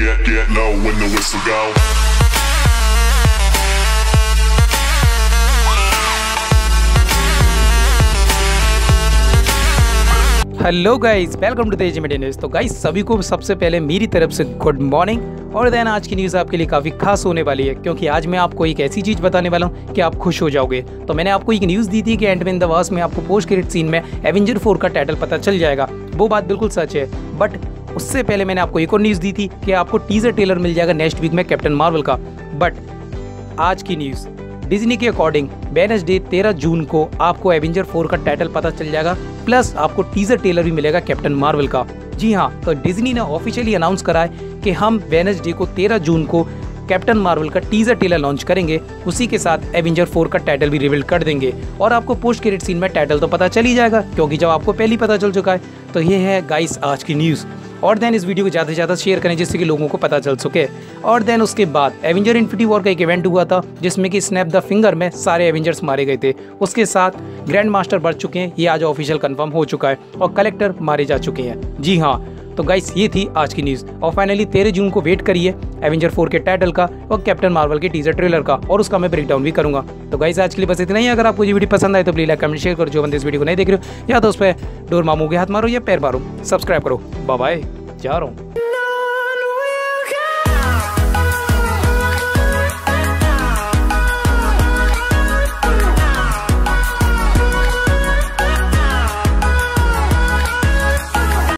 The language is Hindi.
get low when the whistle go. Hello guys, welcome to the AG media news. तो गाइस सभी को सबसे पहले मेरी तरफ से गुड मॉर्निंग और देन आज की न्यूज़ आपके लिए काफ़ी खास होने वाली है क्योंकि आज मैं आपको एक ऐसी चीज़ बताने वाला हूं कि आप खुश हो जाओगे। तो मैंने आपको एक न्यूज़ दी थी कि एंटमैन द वास्प में आपको पोस्ट क्रेडिट सीन में एवेंजर 4 का टाइटल पता चल जाएगा। वो बात बिल्कुल सच है, बट उससे पहले मैंने आपको एक और न्यूज़ दी थी कि आपको टीजर ट्रेलर मिल जाएगा नेक्स्ट वीक में कैप्टन मार्वल का। बट आज की न्यूज़, डिज्नी के अकॉर्डिंग वेडनेसडे 13 जून को आपको एवेंजर 4 का टाइटल पता चल जाएगा, प्लस आपको टीजर ट्रेलर भी मिलेगा कैप्टन मार्वल का। जी हाँ, तो डिज्नी ने ऑफिशियली अनाउंस करा है कि हम वेडनेसडे को 13 जून को कैप्टन मार्वल का टीजर ट्रेलर लॉन्च करेंगे, उसी के साथ एवेंजर 4 का टाइटल भी रिवील कर देंगे और आपको पोस्ट क्रेडिट सीन में टाइटल तो पता चल ही जाएगा क्योंकि जब आपको पहले ही पता चल चुका है। तो ये है गाइस आज की न्यूज़, और देन इस वीडियो को ज़्यादा से ज़्यादा शेयर करें जिससे कि लोगों को पता चल सके। और देन उसके बाद एवेंजर इन्फिनिटी वॉर का एक इवेंट हुआ था जिसमें कि स्नैप द फिंगर में सारे एवेंजर्स मारे गए थे। उसके साथ ग्रैंड मास्टर बढ़ चुके हैं, ये आज ऑफिशियल कंफर्म हो चुका है, और कलेक्टर मारे जा चुके हैं। जी हाँ, तो गाइस ये थी आज की न्यूज़। और फाइनली 13 जून को वेट करिए एवेंजर 4 के टाइटल का और कैप्टन मार्वल के टीजर ट्रेलर का, और उसका मैं ब्रेकडाउन भी करूंगा। तो गाइस आज के लिए बस इतना ही। अगर आपको ये वीडियो पसंद आए तो प्लीज लाइक कमेंट शेयर करो। जो बंदे इस वीडियो को नहीं देख रहे हो या तो उस पर डोर मामू के हाथ मारो या पैर मारो, सब्सक्राइब करो। बाय, जा रहा हूँ।